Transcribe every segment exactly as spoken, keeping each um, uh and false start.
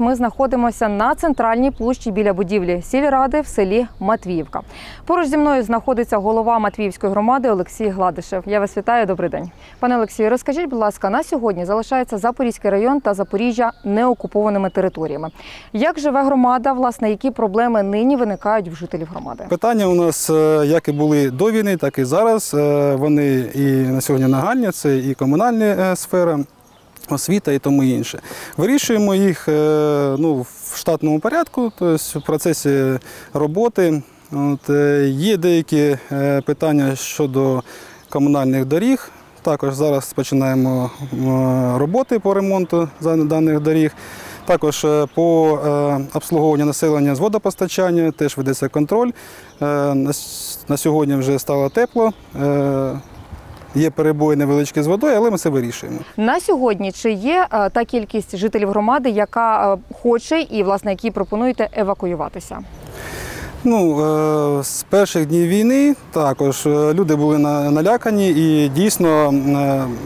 Ми знаходимося на центральній площі біля будівлі сільради в селі Матвіївка. Поруч зі мною знаходиться голова Матвіївської громади Олексій Гладишев. Я вас вітаю, добрий день. Пане Олексію, розкажіть, будь ласка, на сьогодні залишається Запорізький район та Запоріжжя неокупованими територіями. Як живе громада, власне, які проблеми нині виникають в жителів громади? Питання у нас, як і були до війни, так і зараз. Вони і на сьогодні нагальні, це і комунальна сфера, освіта і тому інше. Вирішуємо їх ну, в штатному порядку, тобто в процесі роботи. От, є деякі питання щодо комунальних доріг. Також зараз починаємо роботи по ремонту даних доріг. Також по обслуговуванню населення з водопостачання теж ведеться контроль. На сьогодні вже стало тепло. Є перебої невеличкі з водою, але ми це вирішуємо. На сьогодні чи є та кількість жителів громади, яка хоче і, власне, які пропонуєте евакуюватися? Ну, з перших днів війни також люди були налякані і дійсно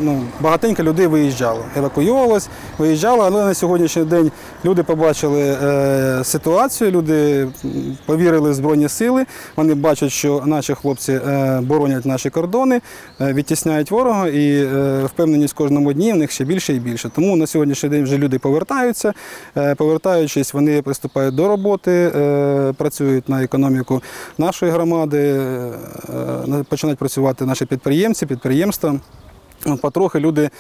ну, багатенько людей виїжджало, евакуювалось, виїжджало, але на сьогоднішній день люди побачили ситуацію, люди повірили в Збройні сили, вони бачать, що наші хлопці боронять наші кордони, відтісняють ворога і впевнені з кожному дні в них ще більше і більше. Тому на сьогоднішній день вже люди повертаються, повертаючись, вони приступають до роботи, працюють на економіку нашої громади, починають працювати наші підприємці, підприємства. Потрохи люди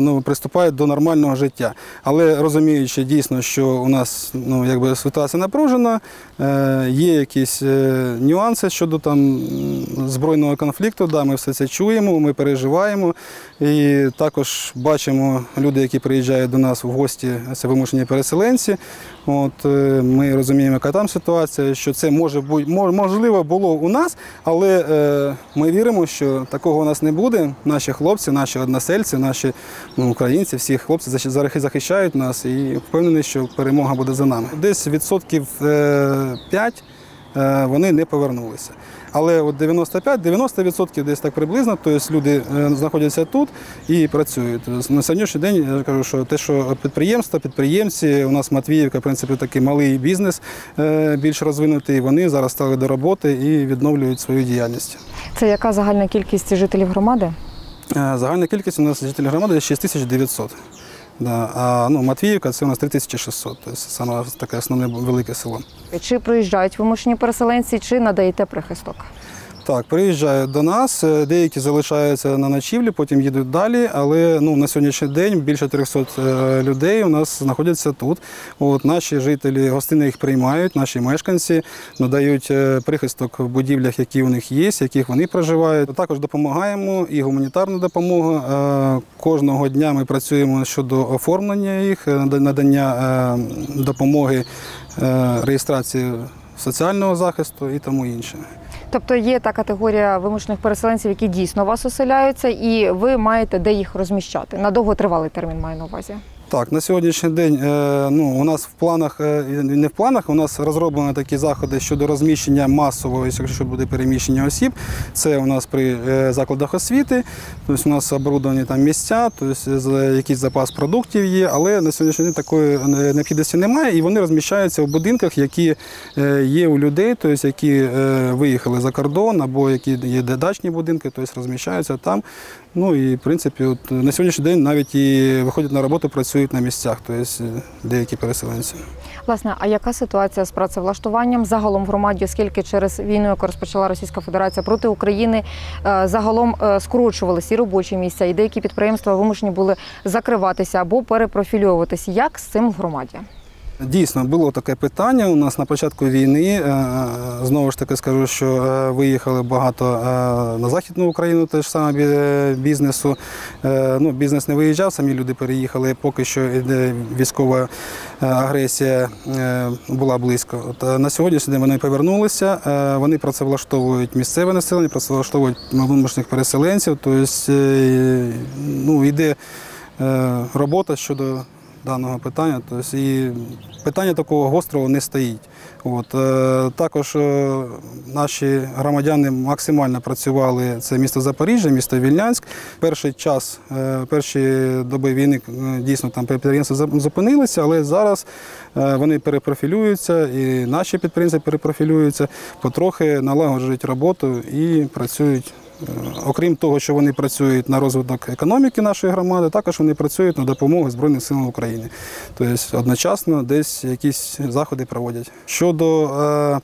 ну, приступають до нормального життя. Але розуміючи дійсно, що у нас ну, якби ситуація напружена, є якісь нюанси щодо там, збройного конфлікту, да, ми все це чуємо, ми переживаємо. І також бачимо люди, які приїжджають до нас в гості, це вимушені переселенці. От, ми розуміємо, яка там ситуація, що це може бути, можливо було у нас, але е, ми віримо, що такого у нас не буде. Наші хлопці, наші односельці, наші ну, українці, всі хлопці захищають нас і впевнені, що перемога буде за нами. Десь відсотків е, п'ять е, вони не повернулися. Але от дев'яносто п'ять - дев'яносто відсотків десь так приблизно, тобто люди знаходяться тут і працюють. На сьогоднішній день я кажу, що те, що підприємства, підприємці, у нас Матвіївка, в принципі, такий малий бізнес більш розвинутий, вони зараз стали до роботи і відновлюють свою діяльність. Це яка загальна кількість жителів громади? Загальна кількість у нас жителів громади шість тисяч дев'ятсот. Да. А ну, Матвіївка – це у нас три тисячі шістсот, тобто саме таке основне велике село. Чи приїжджають вимушені переселенці, чи надаєте прихисток? Так, приїжджають до нас, деякі залишаються на ночівлі, потім їдуть далі, але ну, на сьогоднішній день більше трьохсот людей у нас знаходяться тут. От, наші жителі гостини їх приймають, наші мешканці надають прихисток в будівлях, які у них є, в яких вони проживають. Також допомагаємо і гуманітарна допомога. Кожного дня ми працюємо щодо оформлення їх, надання допомоги, реєстрації соціального захисту і тому інше. Тобто є та категорія вимушених переселенців, які дійсно у вас оселяються, і ви маєте де їх розміщати? На довготривалий термін маю на увазі. Так, на сьогоднішній день ну, у нас в планах, не в планах, у нас розроблені такі заходи щодо розміщення масового, якщо буде переміщення осіб. Це у нас при закладах освіти, тобто у нас оборудовані там місця, тобто якийсь запас продуктів є, але на сьогоднішній день такої необхідності немає, і вони розміщаються в будинках, які є у людей, тобто які виїхали за кордон, або які є дачні будинки, тобто розміщаються там. Ну і в принципі, от, на сьогоднішній день навіть і виходять на роботу, працюють на місцях, тобто деякі переселенці. Власне, а яка ситуація з працевлаштуванням загалом в громаді, оскільки через війну, яку розпочала Російська Федерація проти України, загалом скорочувалися і робочі місця, і деякі підприємства вимушені були закриватися або перепрофільовуватися. Як з цим в громаді? Дійсно, було таке питання у нас на початку війни. Знову ж таки скажу, що виїхали багато на Західну Україну, теж саме бізнесу. Ну, бізнес не виїжджав, самі люди переїхали, поки що військова агресія була близько. От, на сьогоднішній день вони повернулися, вони працевлаштовують місцеве населення, працевлаштовують вимушених переселенців. Тобто, ну, йде робота щодо даного питання. Тобто, і питання такого гострого не стоїть. От. Також наші громадяни максимально працювали, це місто Запоріжжя, місто Вільнянськ. Перший час, перші доби війни дійсно там підприємства зупинилися, але зараз вони перепрофілюються і наші підприємства перепрофілюються, потрохи налагоджують роботу і працюють. Окрім того, що вони працюють на розвиток економіки нашої громади, також вони працюють на допомогу Збройним силам України. Тобто одночасно десь якісь заходи проводять. Щодо е,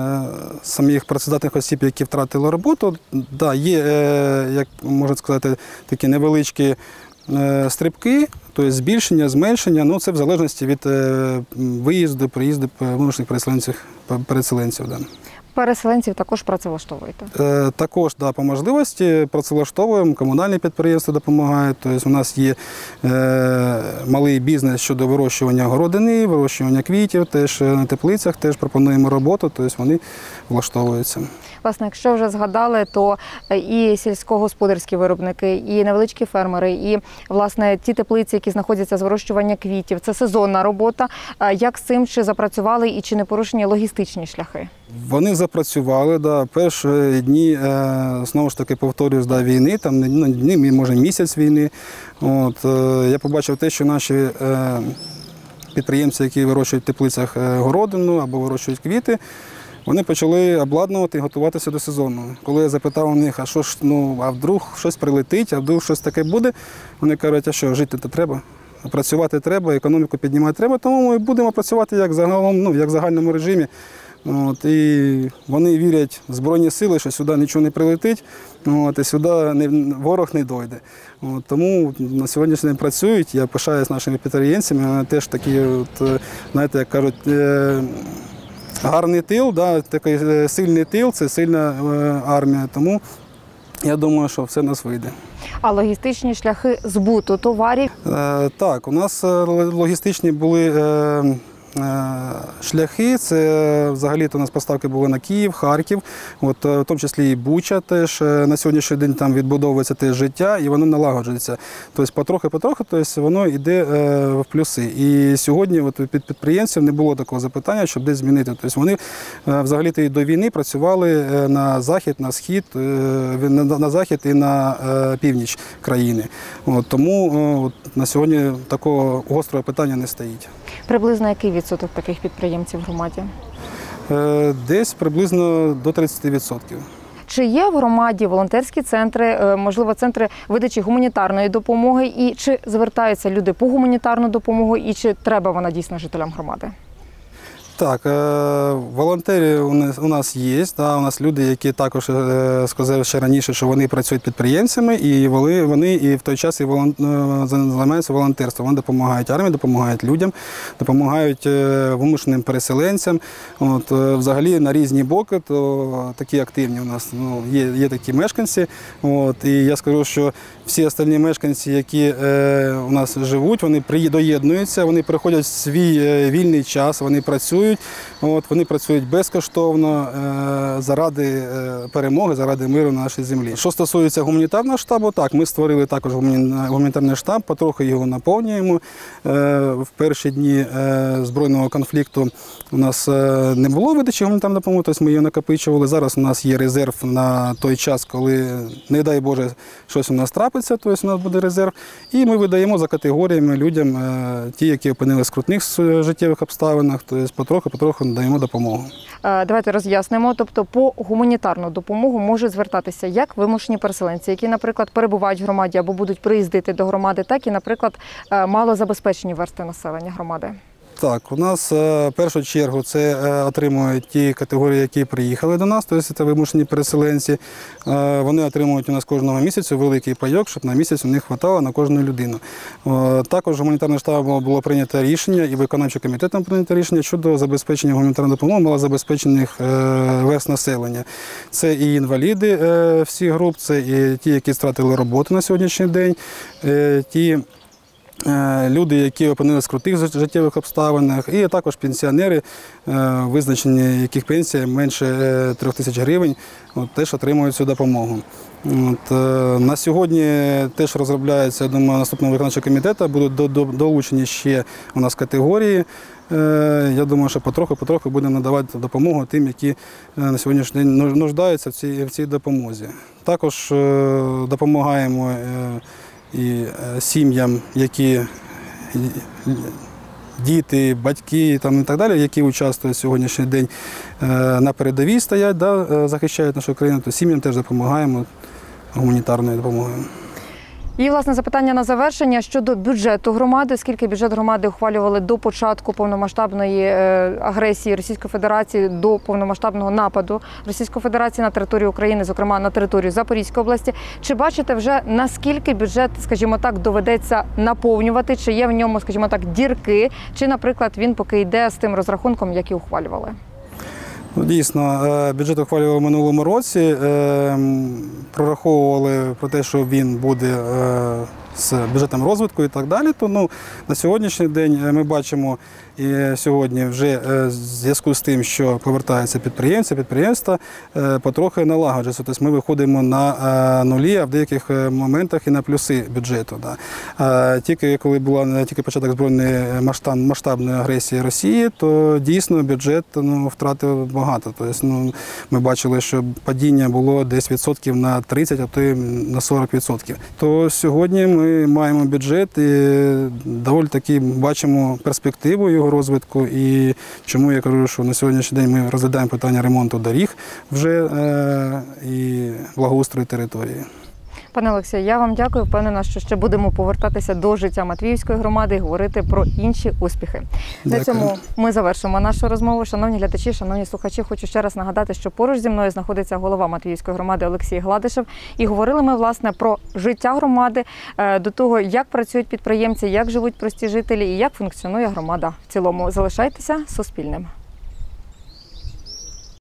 е, самих працездатних осіб, які втратили роботу, да, є, е, як можна сказати, такі невеличкі е, стрибки, тобто збільшення, зменшення, ну це в залежності від е, виїзду, приїзду внутрішніх переселенців. переселенців да. Переселенців також працевлаштовуєте? Е, також, да, по можливості працевлаштовуємо, комунальні підприємства допомагають. Тобто у нас є е, малий бізнес щодо вирощування городини, вирощування квітів, теж на теплицях теж пропонуємо роботу, тобто вони влаштовуються. Власне, якщо вже згадали, то і сільськогосподарські виробники, і невеличкі фермери, і, власне, ті теплиці, які знаходяться з вирощування квітів, це сезонна робота. Як з цим, чи запрацювали і чи не порушені логістичні шляхи? Вони запрацювали, да, перші дні, знову ж таки, повторюсь, да, війни, там, ну, дні, може, місяць війни. От, я побачив те, що наші підприємці, які вирощують в теплицях городину або вирощують квіти, вони почали обладнувати і готуватися до сезону. Коли я запитав у них, а що ж, ну, а вдруг щось прилетить, а вдруг щось таке буде, вони кажуть, а що, жити-то треба, працювати треба, економіку піднімати треба, тому ми будемо працювати як загалом, ну, як в загальному режимі. От, і вони вірять в Збройні сили, що сюди нічого не прилетить, от, і сюди не, ворог не дойде. От, тому на сьогоднішній день працюють, я пишаюся нашими підприємцями, вони теж такі, от, знаєте, як кажуть, е гарний тил, да, такий сильний тил, це сильна армія, тому я думаю, що все в нас вийде. А логістичні шляхи збуту товарів? Е, так, у нас логістичні були е, е, шляхи, це взагалі-то у нас поставки були на Київ, Харків, от, в тому числі і Буча теж, на сьогоднішній день там відбудовується теж життя і воно налагоджується. Тобто потрохи-потрохи, тобто воно йде е, в плюси. І сьогодні от, під підприємців не було такого запитання, щоб десь змінити. Тобто вони е, взагалі-то і до війни працювали на захід, на схід, е, на, на захід і на е, північ країни. От, тому е, от, на сьогодні такого гострого питання не стоїть. Приблизно який відсоток таких підприємців в громаді? Десь приблизно до тридцяти відсотків. Чи є в громаді волонтерські центри, можливо, центри видачі гуманітарної допомоги, і чи звертаються люди по гуманітарну допомогу, і чи треба вона дійсно жителям громади? Так, волонтери у нас є, да, у нас люди, які також сказали ще раніше, що вони працюють підприємцями, і вони і в той час і волон... займаються волонтерством. Вони допомагають армії, допомагають людям, допомагають вимушеним переселенцям. От, взагалі на різні боки, то такі активні у нас, ну, є, є такі мешканці. От, і я скажу, що всі остальні мешканці, які е, у нас живуть, вони доєднуються, вони приходять в свій е, вільний час, вони працюють. От, вони працюють безкоштовно е, заради е, перемоги, заради миру на нашій землі. Що стосується гуманітарного штабу, так, ми створили також гуманітарний штаб, потрохи його наповнюємо. Е, в перші дні е, збройного конфлікту у нас е, не було видачі гуманітарної допомоги, тобто ми її накопичували. Зараз у нас є резерв на той час, коли, не дай Боже, щось у нас трапиться, тобто у нас буде резерв. І ми видаємо за категоріями людям, е, ті, які опинилися в скрутних життєвих обставинах, тобто потроху-потроху надаємо допомогу. Давайте роз'яснимо. Тобто по гуманітарну допомогу можуть звертатися як вимушені переселенці, які, наприклад, перебувають в громаді або будуть приїздити до громади, так і, наприклад, малозабезпечені верстви населення громади. Так, у нас в першу чергу це отримують ті категорії, які приїхали до нас, тобто це вимушені переселенці. Вони отримують у нас кожного місяця великий пайок, щоб на місяць у них вистачало на кожну людину. Також гуманітарним штабом було прийнято рішення і виконавчим комітетом прийнято рішення щодо забезпечення гуманітарної допомоги малозабезпечених верств населення. Це і інваліди всіх груп, це і ті, які втратили роботу на сьогоднішній день, ті люди, які опинилися в крутих життєвих обставинах, і також пенсіонери, визначені, яких пенсія менше трьох тисяч гривень, теж отримують цю допомогу. От, на сьогодні теж розробляється, я думаю, наступного виконавчого комітету будуть долучені ще у нас категорії. Я думаю, що потроху-потроху будемо надавати допомогу тим, які на сьогоднішній день нуждаються в цій, в цій допомозі. Також допомагаємо і сім'ям, які діти, батьки там, і так далі, які участвують сьогоднішній день на передовій стоять, да, захищають нашу країну, то сім'ям теж допомагаємо гуманітарною допомогою. І, власне, запитання на завершення щодо бюджету громади. Скільки бюджет громади ухвалювали до початку повномасштабної агресії Російської Федерації, до повномасштабного нападу Російської Федерації на територію України, зокрема на територію Запорізької області? Чи бачите вже, наскільки бюджет, скажімо так, доведеться наповнювати? Чи є в ньому, скажімо так, дірки? Чи, наприклад, він поки йде з тим розрахунком, який ухвалювали? Дійсно, бюджет ухвалювали в минулому році, прораховували про те, що він буде з бюджетом розвитку і так далі. То, ну, на сьогоднішній день ми бачимо, і сьогодні вже в зв'язку з тим, що повертаються підприємці, підприємства, потрохи налагоджуються. Тобто ми виходимо на нулі, а в деяких моментах і на плюси бюджету. Да. Тільки коли була тільки початок збройної масштаб, масштабної агресії Росії, то дійсно бюджет ну, втратив багато. Тобто, ну, ми бачили, що падіння було десь відсотків на тридцять, а то й на сорок відсотків. То сьогодні ми Ми маємо бюджет і доволі таки бачимо перспективу його розвитку. І чому я кажу, що на сьогоднішній день ми розглядаємо питання ремонту доріг вже е і благоустрою території. Пане Олексію, я вам дякую. Впевнена, що ще будемо повертатися до життя Матвіївської громади і говорити про інші успіхи. Дякую. На цьому ми завершимо нашу розмову. Шановні глядачі, шановні слухачі, хочу ще раз нагадати, що поруч зі мною знаходиться голова Матвіївської громади Олексій Гладишев. І говорили ми, власне, про життя громади, до того, як працюють підприємці, як живуть прості жителі і як функціонує громада в цілому. Залишайтеся Суспільним.